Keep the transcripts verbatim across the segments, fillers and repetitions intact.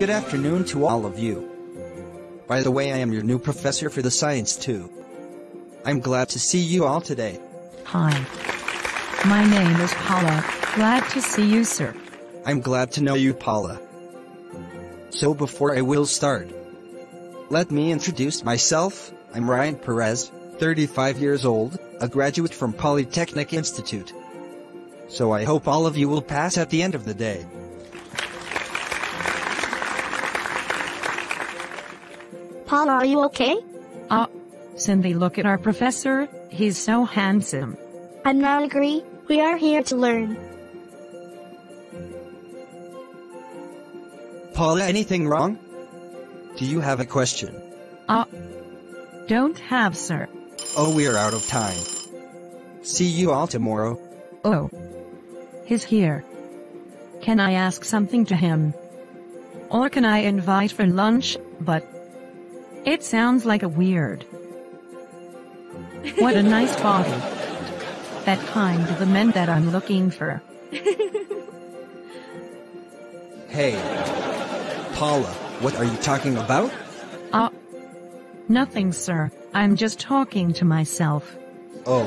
Good afternoon to all of you. By the way, I am your new professor for the science too. I'm glad to see you all today. Hi. My name is Paula. Glad to see you, sir. I'm glad to know you, Paula. So before I will start, let me introduce myself. I'm Ryan Perez, thirty-five years old, a graduate from Polytechnic Institute. So I hope all of you will pass at the end of the day. Paula, are you okay? Uh, Cindy, look at our professor. He's so handsome. I'm not agree. We are here to learn. Paula, anything wrong? Do you have a question? Uh, don't have, sir. Oh, we are out of time. See you all tomorrow. Oh, he's here. Can I ask something to him? Or can I invite for lunch, but it sounds like a weird. What a nice body. That kind of the men that I'm looking for. Hey, Paula, what are you talking about? Uh, nothing, sir. I'm just talking to myself. Oh,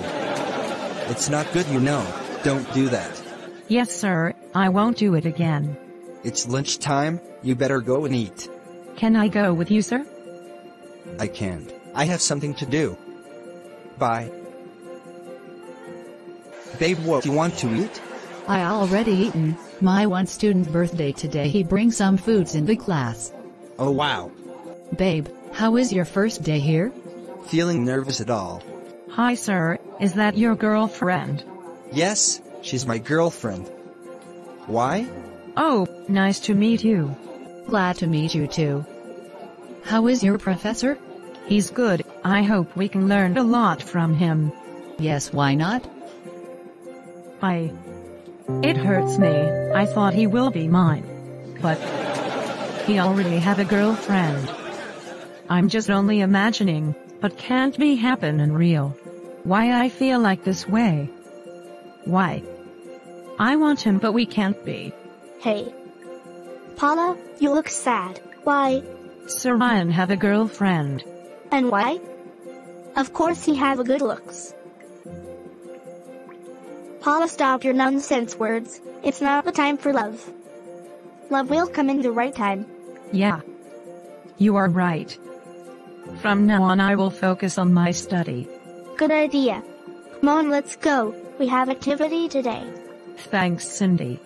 it's not good, you know. Don't do that. Yes, sir. I won't do it again. It's lunchtime. You better go and eat. Can I go with you, sir? I can't. I have something to do. Bye. Babe, what do you want to eat? I already eaten. My one student birthday today. He brings some foods in the class. Oh wow. Babe, how is your first day here? Feeling nervous at all? Hi sir, is that your girlfriend? Yes, she's my girlfriend. Why? Oh, nice to meet you. Glad to meet you too. How is your professor? He's good. I hope we can learn a lot from him. Yes, why not? I... It hurts me. I thought he will be mine. But... he already have a girlfriend. I'm just only imagining, but can't be happen in real. Why I feel like this way? Why? I want him but we can't be. Hey. Paula, you look sad. Why? Sir Ryan have a girlfriend. And why? Of course he have a good looks. Paula, stop your nonsense words. It's not the time for love. Love will come in the right time. Yeah. You are right. From now on I will focus on my study. Good idea. Come on, let's go. We have activity today. Thanks, Cindy.